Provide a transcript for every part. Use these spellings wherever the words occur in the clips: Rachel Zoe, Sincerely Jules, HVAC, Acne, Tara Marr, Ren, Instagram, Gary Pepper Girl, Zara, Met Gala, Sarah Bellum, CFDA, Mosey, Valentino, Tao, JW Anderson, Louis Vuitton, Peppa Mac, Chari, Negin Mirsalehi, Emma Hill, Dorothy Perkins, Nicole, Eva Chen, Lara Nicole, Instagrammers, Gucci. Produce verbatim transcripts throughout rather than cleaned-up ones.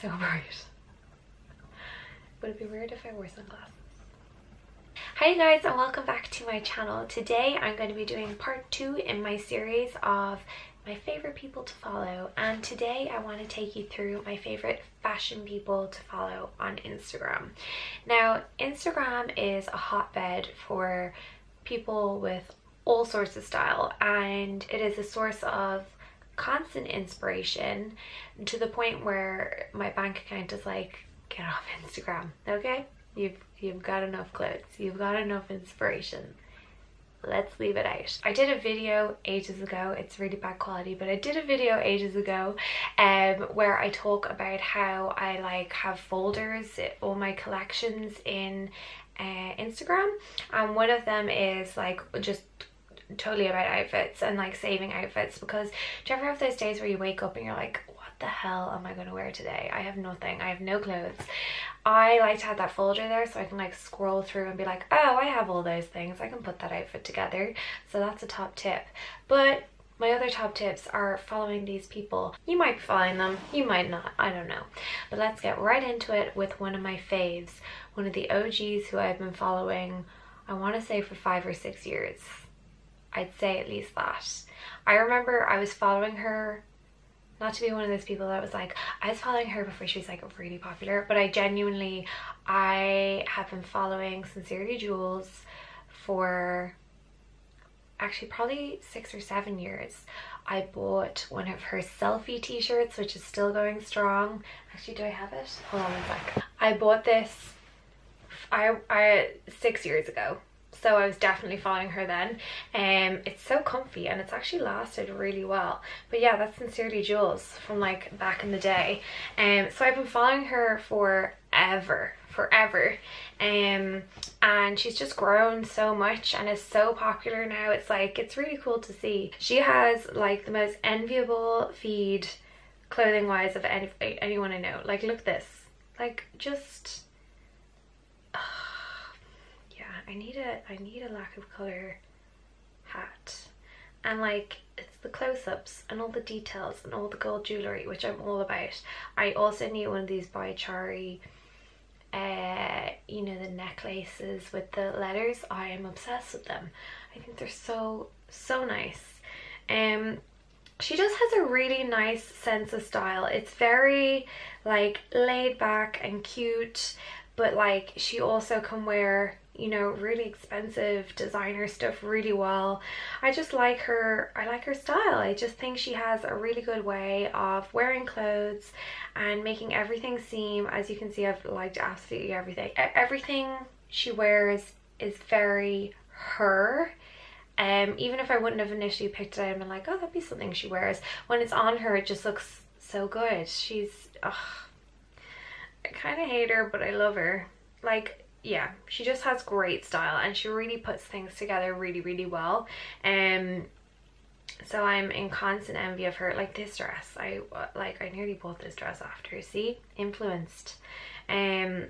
so bright. Would it be weird if I wore sunglasses? Hi guys, and welcome back to my channel. Today I'm going to be doing part two in my series of my favorite people to follow, and today I want to take you through my favorite fashion people to follow on Instagram. Now, Instagram is a hotbed for people with all sorts of style, and it is a source of constant inspiration to the point where my bank account is like, get off Instagram, okay? You've, you've got enough clothes, you've got enough inspiration. Let's leave it out. I did a video ages ago, it's really bad quality, but I did a video ages ago um, where I talk about how I like have folders, all my collections in uh, Instagram, and one of them is like just totally about outfits and like saving outfits, because do you ever have those days where you wake up and you're like, what the hell am I gonna wear today? I have nothing, I have no clothes. I like to have that folder there so I can like scroll through and be like, oh, I have all those things, I can put that outfit together. So that's a top tip. But my other top tips are following these people. You might be following them, you might not, I don't know. But let's get right into it with one of my faves, one of the O Gs who I've been following, I want to say for five or six years. I'd say at least that. I remember I was following her, not to be one of those people that was like, I was following her before she was like really popular, but I genuinely, I have been following Sincerely Jules for actually probably six or seven years. I bought one of her selfie t-shirts, which is still going strong. Actually, do I have it? Hold on one sec. I bought this I, I, six years ago. So I was definitely following her then. Um, it's so comfy and it's actually lasted really well. But yeah, that's Sincerely Jules from like back in the day. Um, so I've been following her forever, forever. Um, and she's just grown so much and is so popular now. It's like, it's really cool to see. She has like the most enviable feed clothing wise of any, anyone I know. Like, look at this, like just, uh, I need a I need a lack of colour hat, and like it's the close-ups and all the details and all the gold jewellery, which I'm all about. I also need one of these by Chari, uh, you know, the necklaces with the letters. I am obsessed with them. I think they're so so nice. Um, she just has a really nice sense of style. It's very like laid back and cute, but like she also can wear, you know, really expensive designer stuff really well. I just like her, I like her style. I just think she has a really good way of wearing clothes and making everything seem, as you can see, I've liked absolutely everything. Everything she wears is very her. Um, even if I wouldn't have initially picked it out and been like, oh, that'd be something she wears, when it's on her, it just looks so good. She's, ugh, I kind of hate her, but I love her. Like, yeah, she just has great style and she really puts things together really really well. Um, so I'm in constant envy of her. Like this dress, I like I nearly bought this dress after, see, influenced. Um,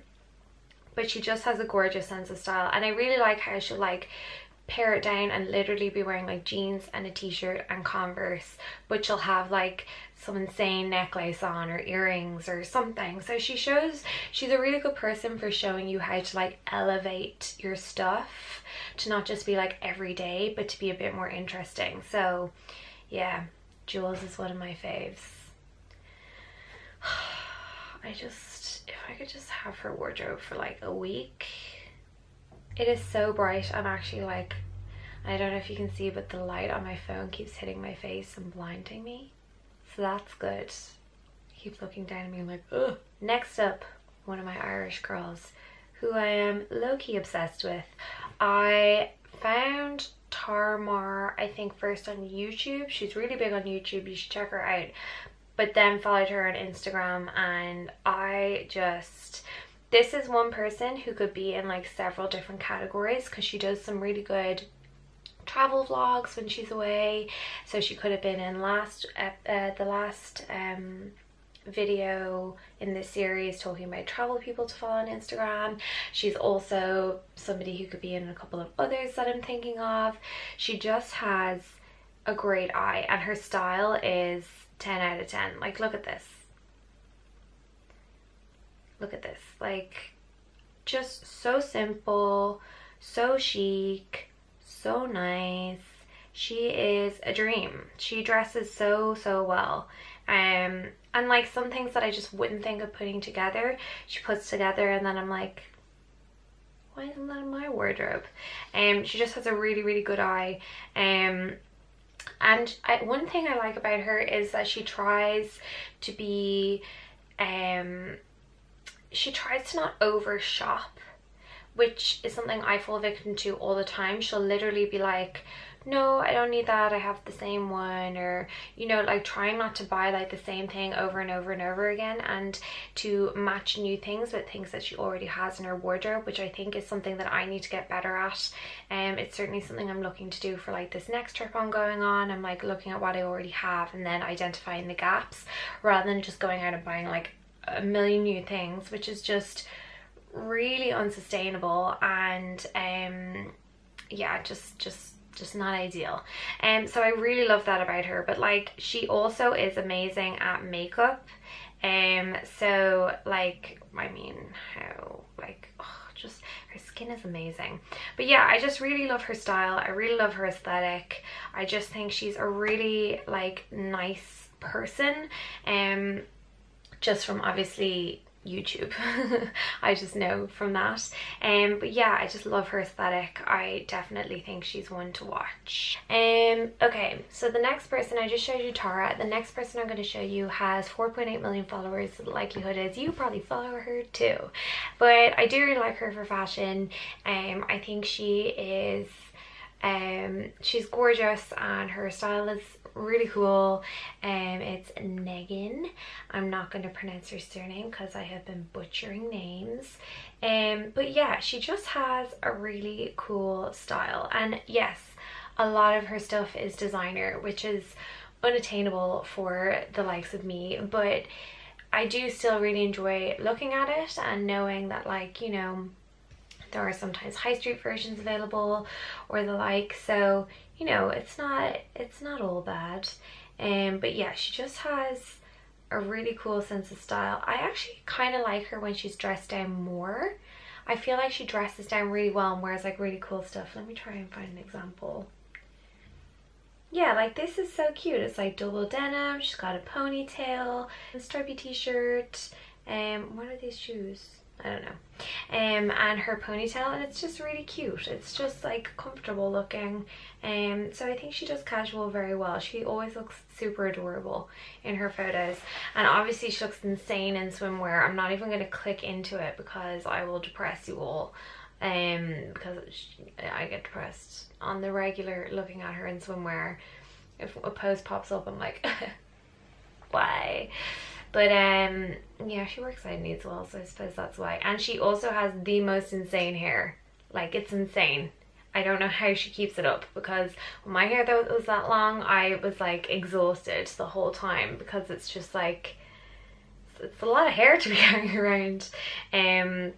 but she just has a gorgeous sense of style, and I really like how she like pare it down and literally be wearing like jeans and a t-shirt and Converse, but she'll have like some insane necklace on or earrings or something. So she shows, she's a really good person for showing you how to like elevate your stuff to not just be like everyday, but to be a bit more interesting. So yeah, Jules is one of my faves. I just, if I could just have her wardrobe for like a week. It is so bright. I'm actually like, I don't know if you can see, but the light on my phone keeps hitting my face and blinding me. So that's good. I keep looking down at me, I'm like, ugh. Next up, one of my Irish girls who I am low-key obsessed with. I found Tara Marr, I think first on YouTube. She's really big on YouTube, you should check her out. But then followed her on Instagram, and I just, this is one person who could be in like several different categories, because she does some really good travel vlogs when she's away. So she could have been in last uh, uh, the last um, video in this series talking about travel people to follow on Instagram. She's also somebody who could be in a couple of others that I'm thinking of. She just has a great eye, and her style is ten out of ten. Like, look at this. like just so simple, so chic, so nice. She is a dream. She dresses so, so well. Um, and like some things that I just wouldn't think of putting together, she puts together, and then I'm like, why isn't that in my wardrobe? Um, she just has a really, really good eye. Um, and I, one thing I like about her is that she tries to be, um, she tries to not over shop, which is something I fall victim to all the time. She'll literally be like, no, I don't need that, I have the same one, or, you know, like trying not to buy like the same thing over and over and over again, and to match new things with things that she already has in her wardrobe, which I think is something that I need to get better at. And um, it's certainly something I'm looking to do for like this next trip I'm going on. I'm like looking at what I already have and then identifying the gaps, rather than just going out and buying like a million new things, which is just really unsustainable. And um yeah, just just just not ideal. And um, so I really love that about her. But like, she also is amazing at makeup. Um so like, I mean, how like, oh, just her skin is amazing. But yeah, I just really love her style, I really love her aesthetic. I just think she's a really like nice person, um just from obviously YouTube. I just know from that. Um but yeah, I just love her aesthetic. I definitely think she's one to watch. Um okay, so the next person, I just showed you Tara. The next person I'm going to show you has four point eight million followers, so the likelihood is you probably follow her too. But I do really like her for fashion. um I think she is, um she's gorgeous, and her style is really cool. Um it's Negin. I'm not going to pronounce her surname because I have been butchering names. Um but yeah, she just has a really cool style, and yes, a lot of her stuff is designer, which is unattainable for the likes of me, but I do still really enjoy looking at it and knowing that, like, you know, there are sometimes high street versions available or the like, so you know, it's not it's not all bad. Um but yeah, she just has a really cool sense of style. I actually kind of like her when she's dressed down more. I feel like she dresses down really well and wears like really cool stuff. Let me try and find an example. Yeah, like this is so cute. It's like double denim, she's got a ponytail, a stripy t-shirt, and um, what are these shoes? I don't know. Um and her ponytail, and it's just really cute. It's just like comfortable looking. Um so I think she does casual very well. She always looks super adorable in her photos, and obviously she looks insane in swimwear. I'm not even going to click into it because I will depress you all. Um because she, I get depressed on the regular looking at her in swimwear. If a post pops up, I'm like why? But um yeah, she works out needs well, so I suppose that's why. And she also has the most insane hair. Like, it's insane. I don't know how she keeps it up, because when my hair though was that long, I was like exhausted the whole time, because it's just like, it's a lot of hair to be carrying around. Um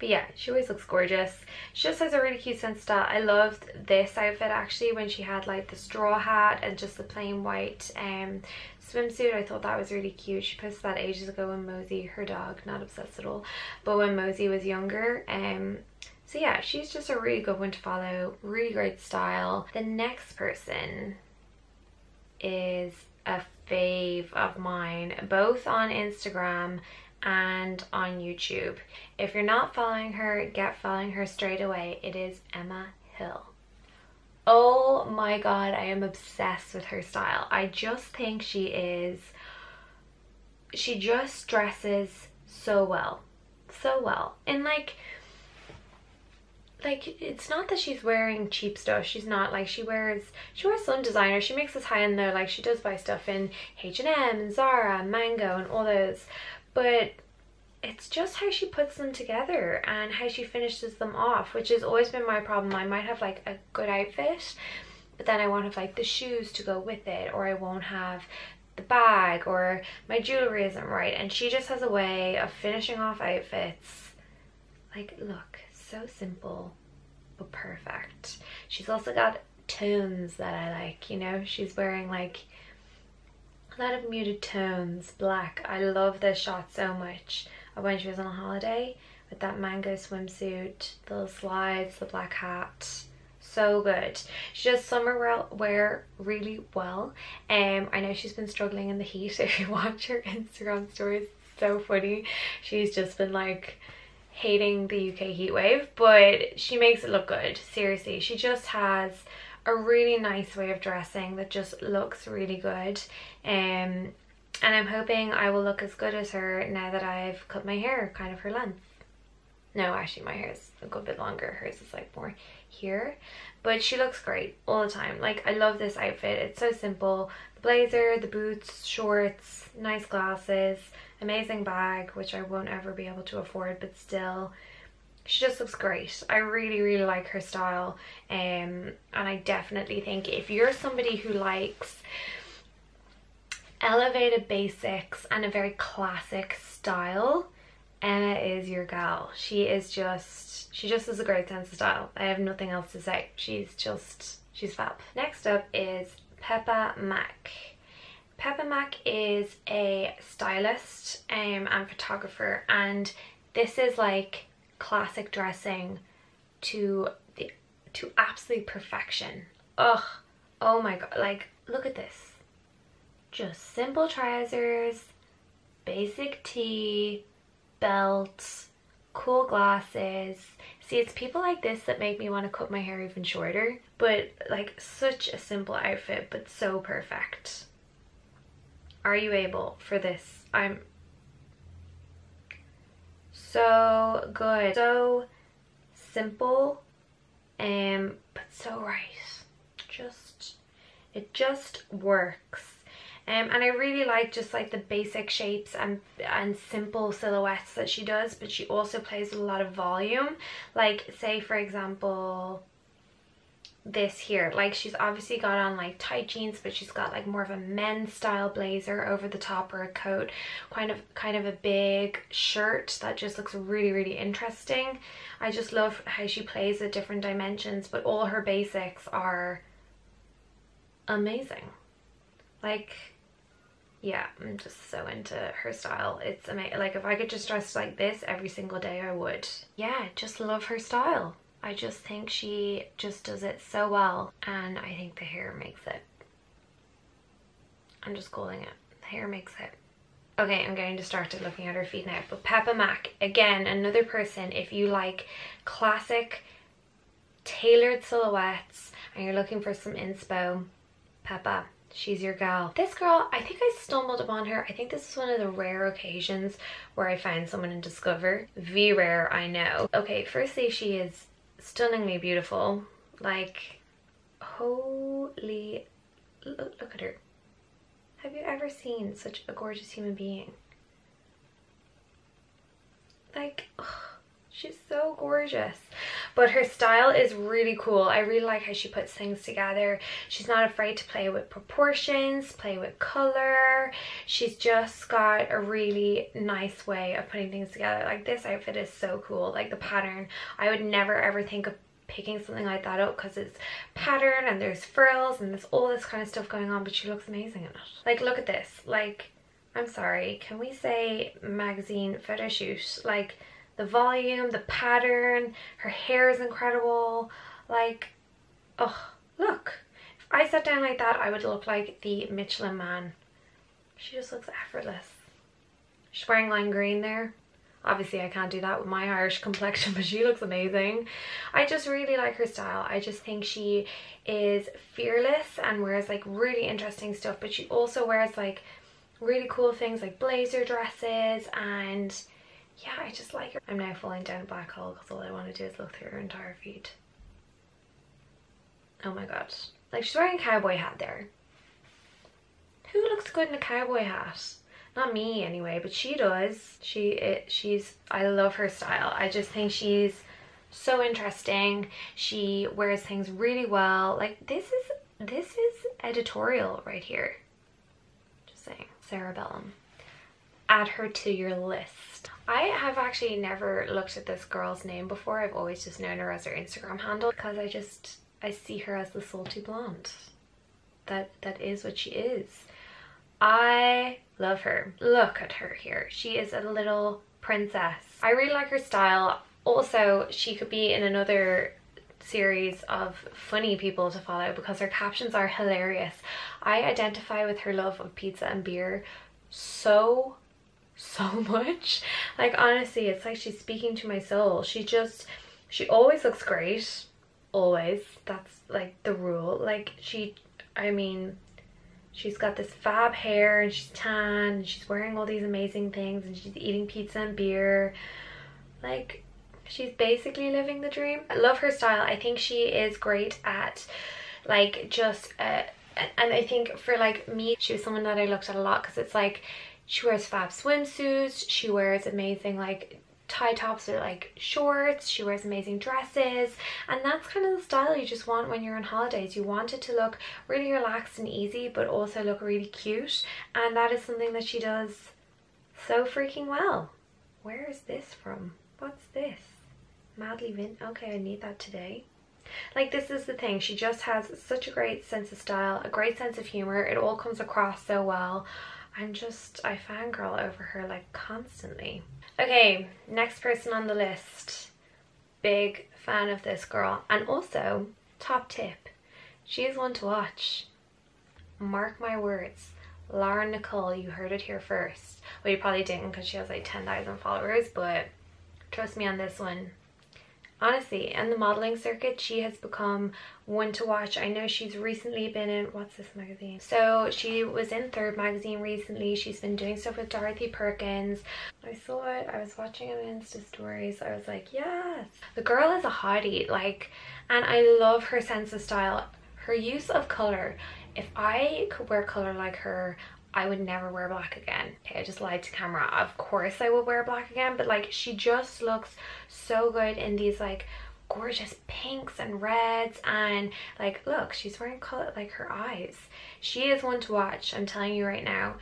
But yeah, she always looks gorgeous. She just has a really cute sense of style. I loved this outfit actually, when she had like the straw hat and just the plain white um swimsuit. I thought that was really cute. She posted that ages ago when Mosey, her dog, not obsessed at all, but when Mosey was younger. Um so yeah, she's just a really good one to follow. Really great style. The next person is a fave of mine, both on Instagram and on YouTube. If you're not following her, get following her straight away. It is Emma Hill. Oh my god, I am obsessed with her style. I just think she is, she just dresses so well, so well. And like, like it's not that she's wearing cheap stuff, she's not. Like, she wears she wears some designer, she makes this high and low. Like, she does buy stuff in H and M and Zara and Mango and all those, but it's just how she puts them together and how she finishes them off, which has always been my problem. I might have like a good outfit, but then I won't have like the shoes to go with it, or I won't have the bag, or my jewelry isn't right. And she just has a way of finishing off outfits. Like, look, so simple but perfect. She's also got tones that I like, you know. She's wearing like a lot of muted tones, black. I love this shot so much of when she was on a holiday with that mango swimsuit, the little slides, the black hat. So good. She does summer wear really well. Um, I know she's been struggling in the heat. If you watch her Instagram stories, it's so funny. She's just been like hating the U K heatwave, but she makes it look good. Seriously, she just has a really nice way of dressing that just looks really good. Um, and I'm hoping I will look as good as her now that I've cut my hair kind of her length. No, actually my hair is a good bit longer. Hers is like more here. But she looks great all the time. Like, I love this outfit. It's so simple. The blazer, the boots, shorts, nice glasses, amazing bag, which I won't ever be able to afford, but still, she just looks great. I really, really like her style. Um, and I definitely think if you're somebody who likes elevated basics and a very classic style, Emma is your gal. She is just, she just has a great sense of style. I have nothing else to say. She's just, she's fab. Next up is Peppa Mac. Peppa Mac is a stylist um, and photographer, and this is like classic dressing to the, to absolute perfection. Ugh, oh my god, like look at this. Just simple trousers, basic tee, belts, cool glasses. See, it's people like this that make me want to cut my hair even shorter, but like such a simple outfit, but so perfect. Are you able for this? I'm so good. So simple, um, but so right. Just, it just works. Um, and I really like just like the basic shapes and and simple silhouettes that she does, but she also plays with a lot of volume. Like, say for example, this here. Like, she's obviously got on like tight jeans, but she's got like more of a men's style blazer over the top, or a coat, kind of kind of a big shirt that just looks really, really interesting. I just love how she plays with different dimensions, but all her basics are amazing. Like, yeah, I'm just so into her style. It's amazing. Like, if I could just dress like this every single day, I would. Yeah, just love her style. I just think she just does it so well, and I think the hair makes it. I'm just calling it. The hair makes it. Okay, I'm getting distracted looking at her feet now. But Peppa Mac, again, another person, if you like classic tailored silhouettes and you're looking for some inspo, Peppa. She's your gal. This girl, I think I stumbled upon her. I think this is one of the rare occasions where I found someone in Discover. V rare, I know. Okay, firstly, she is stunningly beautiful. Like, holy, look, look at her. Have you ever seen such a gorgeous human being? Like, ugh. She's so gorgeous, but her style is really cool. I really like how she puts things together. She's not afraid to play with proportions, play with color. She's just got a really nice way of putting things together. Like, this outfit is so cool. Like, the pattern, I would never ever think of picking something like that up because it's pattern and there's frills and there's all this kind of stuff going on, but she looks amazing in it. Like, look at this. Like, I'm sorry, can we say magazine photo shoot? Like, the volume, the pattern, her hair is incredible. Like, oh, look. If I sat down like that, I would look like the Michelin man. She just looks effortless. She's wearing lime green there. Obviously, I can't do that with my Irish complexion, but she looks amazing. I just really like her style. I just think she is fearless and wears like really interesting stuff, but she also wears like really cool things like blazer dresses and... yeah, I just like her. I'm now falling down a black hole because all I want to do is look through her entire feed. Oh my god. Like, she's wearing a cowboy hat there. Who looks good in a cowboy hat? Not me anyway, but she does. She, it, she's, I love her style. I just think she's so interesting. She wears things really well. Like, this is, this is editorial right here. Just saying. Sarah Bellum. Add her to your list. I have actually never looked at this girl's name before. I've always just known her as her Instagram handle because I just, I see her as the salty blonde. That, that is what she is. I love her. Look at her here. She is a little princess. I really like her style. Also, she could be in another series of funny people to follow because her captions are hilarious. I identify with her love of pizza and beer so, so much. Like, honestly, it's like she's speaking to my soul. She just, she always looks great. Always. That's like the rule. Like, she, I mean, she's got this fab hair and she's tan and she's wearing all these amazing things and she's eating pizza and beer. Like, she's basically living the dream. I love her style. I think she is great at, like, just, uh, and I think for, like, me, she was someone that I looked at a lot because it's like, she wears fab swimsuits, she wears amazing, like, tie tops or, like, shorts, she wears amazing dresses, and that's kind of the style you just want when you're on holidays. You want it to look really relaxed and easy, but also look really cute, and that is something that she does so freaking well. Where is this from? What's this? Madly Vin, okay, I need that today. Like, this is the thing, she just has such a great sense of style, a great sense of humor, it all comes across so well. I'm just, I fangirl over her, like, constantly. Okay, next person on the list. Big fan of this girl. And also, top tip, she is one to watch. Mark my words, Lara Nicole, you heard it here first. Well, you probably didn't because she has like ten thousand followers, but trust me on this one. Honestly, in the modeling circuit, she has become one to watch. I know she's recently been in, what's this magazine? So she was in Third Magazine recently. She's been doing stuff with Dorothy Perkins. I saw it, I was watching it on Insta stories. I was like, yes. The girl is a hottie, like, and I love her sense of style, her use of color. If I could wear color like her, I would never wear black again. Okay, I just lied to camera. Of course I would wear black again, but like, she just looks so good in these like gorgeous pinks and reds, and like, look, she's wearing color like her eyes. She is one to watch, I'm telling you right now.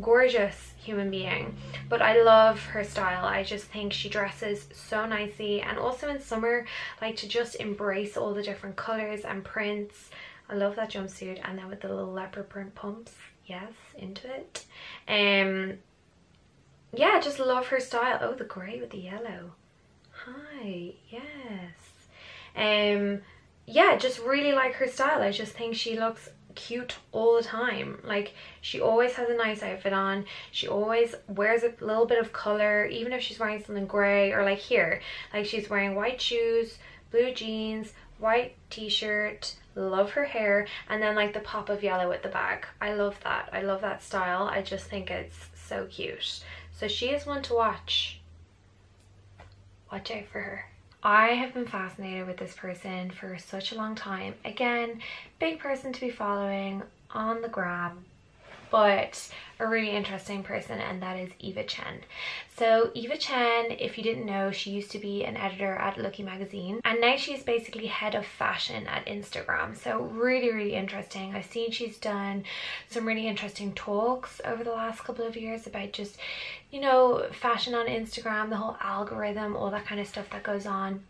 Gorgeous human being. But I love her style. I just think she dresses so nicely, and also in summer, like, to just embrace all the different colors and prints. I love that jumpsuit, and then with the little leopard print pumps. Yes, into it. Um, yeah, just love her style. Oh, the grey with the yellow. Hi, yes. Um, yeah, just really like her style. I just think she looks cute all the time. Like, she always has a nice outfit on. She always wears a little bit of colour, even if she's wearing something grey or like here. Like, she's wearing white shoes, blue jeans, white t-shirt. Love her hair, and then like the pop of yellow at the back. I love that. I love that style. I just think it's so cute. So she is one to watch. Watch out for her. I have been fascinated with this person for such a long time. Again, big person to be following on the gram, but a really interesting person, and that is Eva Chen. So Eva Chen, if you didn't know, she used to be an editor at Lucky Magazine, and now she's basically head of fashion at Instagram. So really, really interesting. I've seen she's done some really interesting talks over the last couple of years about just, you know, fashion on Instagram, the whole algorithm, all that kind of stuff that goes on.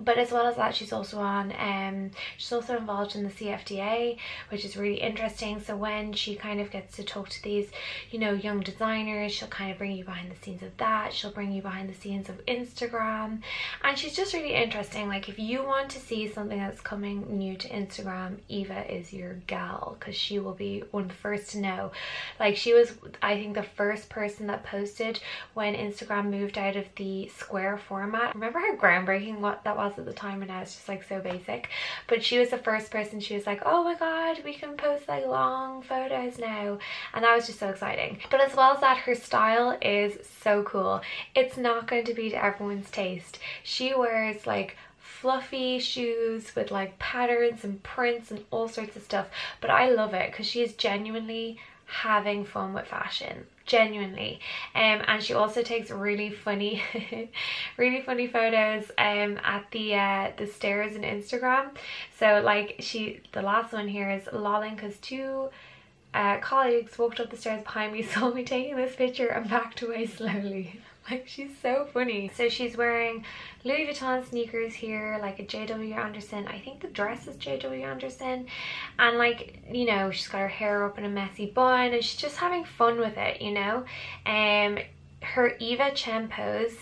But as well as that, she's also on, um, she's also involved in the C F D A, which is really interesting. So when she kind of gets to talk to these, you know, young designers, she'll kind of bring you behind the scenes of that. She'll bring you behind the scenes of Instagram. And she's just really interesting. Like, if you want to see something that's coming new to Instagram, Eva is your gal, because she will be one of the first to know. Like, she was, I think, the first person that posted when Instagram moved out of the square format. Remember how groundbreaking what that was? At the time, and now it's just like so basic. But she was the first person, she was like, oh my god, we can post like long photos now, and that was just so exciting. But as well as that, her style is so cool. It's not going to be to everyone's taste. She wears like fluffy shoes with like patterns and prints and all sorts of stuff, but I love it because she is genuinely having fun with fashion, genuinely. Um and she also takes really funny really funny photos um at the uh the stairs in Instagram. So like, she, the last one here is lolling because two uh colleagues walked up the stairs behind me, saw me taking this picture, and backed away slowly. Like, she's so funny. So she's wearing Louis Vuitton sneakers here, like a J W Anderson. I think the dress is J W Anderson. And like, you know, she's got her hair up in a messy bun, and she's just having fun with it, you know. Um, her Eva Chen pose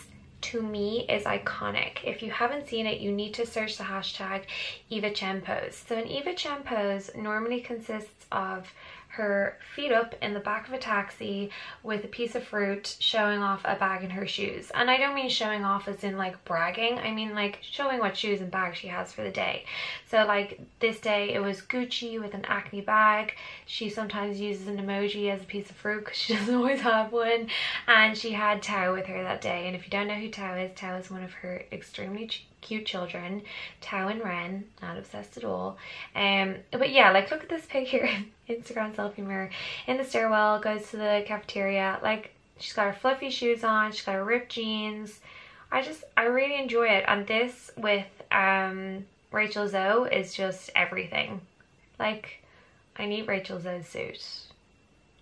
to me is iconic. If you haven't seen it, you need to search the hashtag Eva Chen pose. So an Eva Chen pose normally consists of her feet up in the back of a taxi with a piece of fruit, showing off a bag in her shoes. And I don't mean showing off as in like bragging, I mean like showing what shoes and bags she has for the day. So like this day it was Gucci with an Acne bag. She sometimes uses an emoji as a piece of fruit because she doesn't always have one. And she had Tao with her that day. And if you don't know who Tao is, Tao is one of her extremely cheap cute children, Tao and Ren, not obsessed at all. Um, but yeah, like look at this pic here, Instagram selfie mirror, in the stairwell, goes to the cafeteria, like she's got her fluffy shoes on, she's got her ripped jeans. I just, I really enjoy it. And this with um, Rachel Zoe is just everything. Like, I need Rachel Zoe's suit.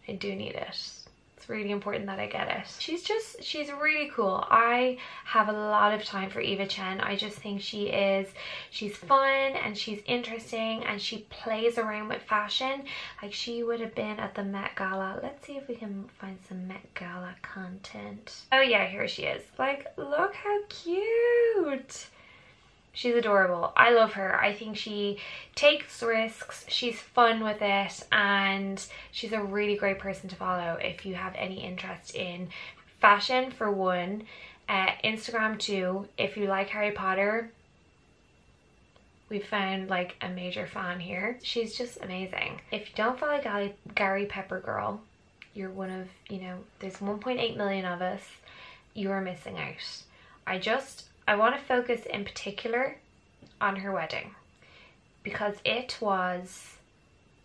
I do need it. It's really important that I get it. She's just, she's really cool. I have a lot of time for Eva Chen. I just think she is, she's fun and she's interesting and she plays around with fashion. Like she would have been at the Met Gala. Let's see if we can find some Met Gala content. Oh yeah, here she is. Like, look how cute. She's adorable. I love her. I think she takes risks, she's fun with it, and she's a really great person to follow if you have any interest in fashion for one, uh, Instagram too. If you like Harry Potter, we found like a major fan here. She's just amazing. If you don't follow Gary, Gary Pepper Girl, you're one of, you know, there's one point eight million of us, you are missing out. I just... I want to focus in particular on her wedding because it was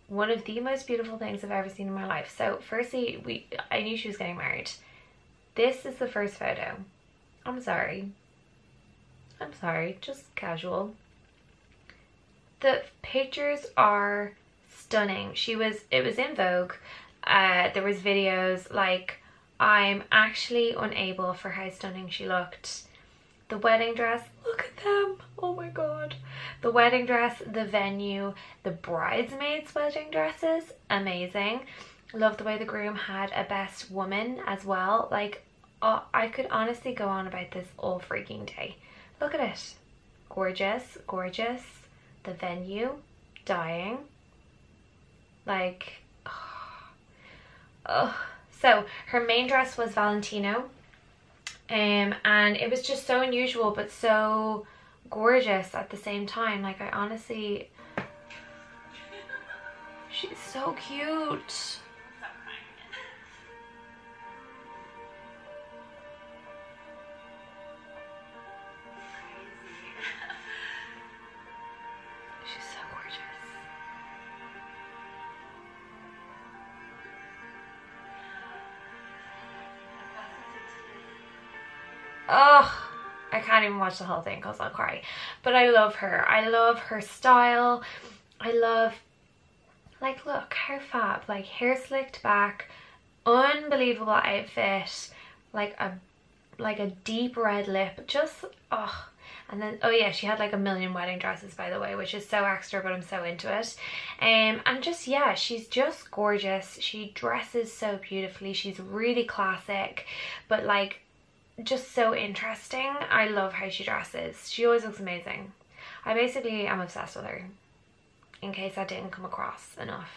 one of the most beautiful things I've ever seen in my life. So firstly, we I knew she was getting married. This is the first photo. I'm sorry. I'm sorry, just casual. The pictures are stunning. She was, it was in Vogue. Uh, there was videos, like I'm actually unable for how stunning she looked. The wedding dress, look at them, oh my god. The wedding dress, the venue, the bridesmaids' wedding dresses, amazing. Love the way the groom had a best woman as well. Like, uh, I could honestly go on about this all freaking day. Look at it. Gorgeous, gorgeous. The venue, dying. Like, oh. Oh. So, her main dress was Valentino. Um, and it was just so unusual but so gorgeous at the same time. Like I honestly, she's so cute. Oh, I can't even watch the whole thing because I'll cry. But I love her. I love her style. I love, like, look, how fab. Like, hair slicked back. Unbelievable outfit. Like a, like a deep red lip. Just, oh. And then, oh yeah, she had like a million wedding dresses, by the way, which is so extra, but I'm so into it. Um, and just, yeah, she's just gorgeous. She dresses so beautifully. She's really classic. But, like, just so interesting. I love how she dresses. She always looks amazing. I basically am obsessed with her, in case that didn't come across enough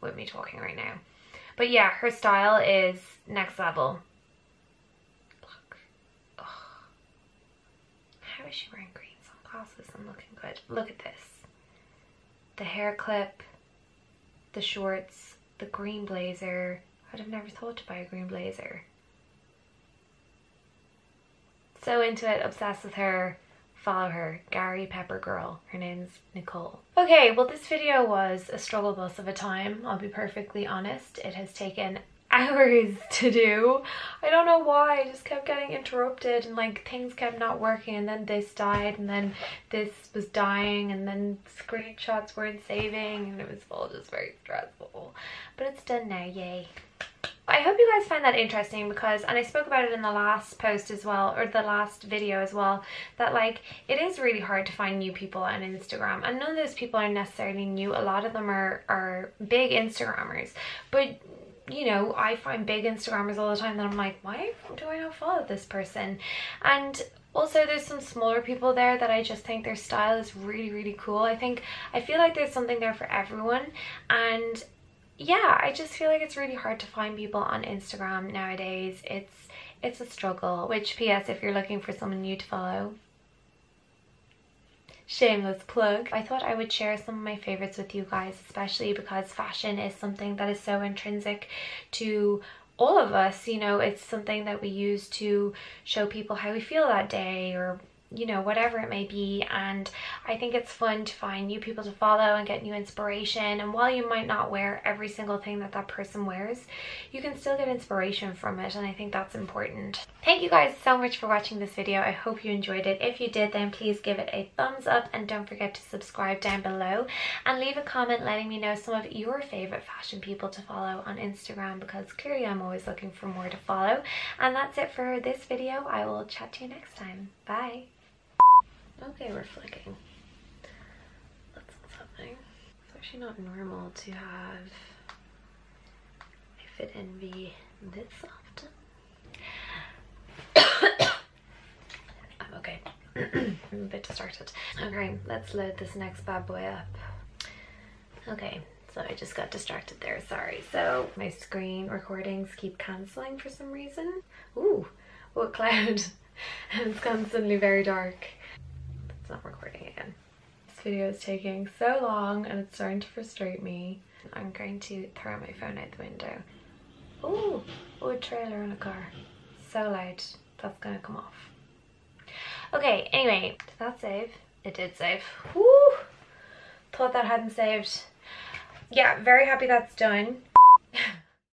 with me talking right now. But yeah, her style is next level. Look. Ugh. How is she wearing green sunglasses and looking good? Look at this. The hair clip, the shorts, the green blazer. I'd have never thought to buy a green blazer. So into it, obsessed with her, follow her, Gary Pepper Girl. Her name's Nicole. Okay, well this video was a struggle bus of a time, I'll be perfectly honest. It has taken hours to do. I don't know why, I just kept getting interrupted and like things kept not working, and then this died and then this was dying and then screenshots weren't saving and it was all just very stressful. But it's done now, yay. I hope you guys find that interesting because, and I spoke about it in the last post as well, or the last video as well, that like it is really hard to find new people on Instagram, and none of those people are necessarily new. A lot of them are, are big Instagrammers, but you know, I find big Instagrammers all the time that I'm like, why do I not follow this person? And also there's some smaller people there that I just think their style is really, really cool. I think, I feel like there's something there for everyone. And yeah, I just feel like it's really hard to find people on Instagram nowadays. It's, it's a struggle, which P S if you're looking for someone new to follow, shameless plug. I thought I would share some of my favorites with you guys, especially because fashion is something that is so intrinsic to all of us. You know, it's something that we use to show people how we feel that day, or you know, whatever it may be. And I think it's fun to find new people to follow and get new inspiration. And while you might not wear every single thing that that person wears, you can still get inspiration from it, and I think that's important. Thank you guys so much for watching this video. I hope you enjoyed it. If you did, then please give it a thumbs up, and don't forget to subscribe down below, and leave a comment letting me know some of your favorite fashion people to follow on Instagram, because clearly I'm always looking for more to follow. And that's it for this video. I will chat to you next time. Bye. Okay, we're flicking. That's what's happening. It's actually not normal to have a fit envy this often. I'm okay. I'm a bit distracted. Okay, let's load this next bad boy up. Okay, so I just got distracted there, sorry. So my screen recordings keep cancelling for some reason. Ooh, what cloud? It's gone suddenly very dark. It's not recording again. This video is taking so long and it's starting to frustrate me. I'm going to throw my phone out the window. Ooh, oh, a trailer on a car. So loud. That's gonna come off. Okay, anyway, did that save? It did save. Woo! Thought that hadn't saved. Yeah, very happy that's done.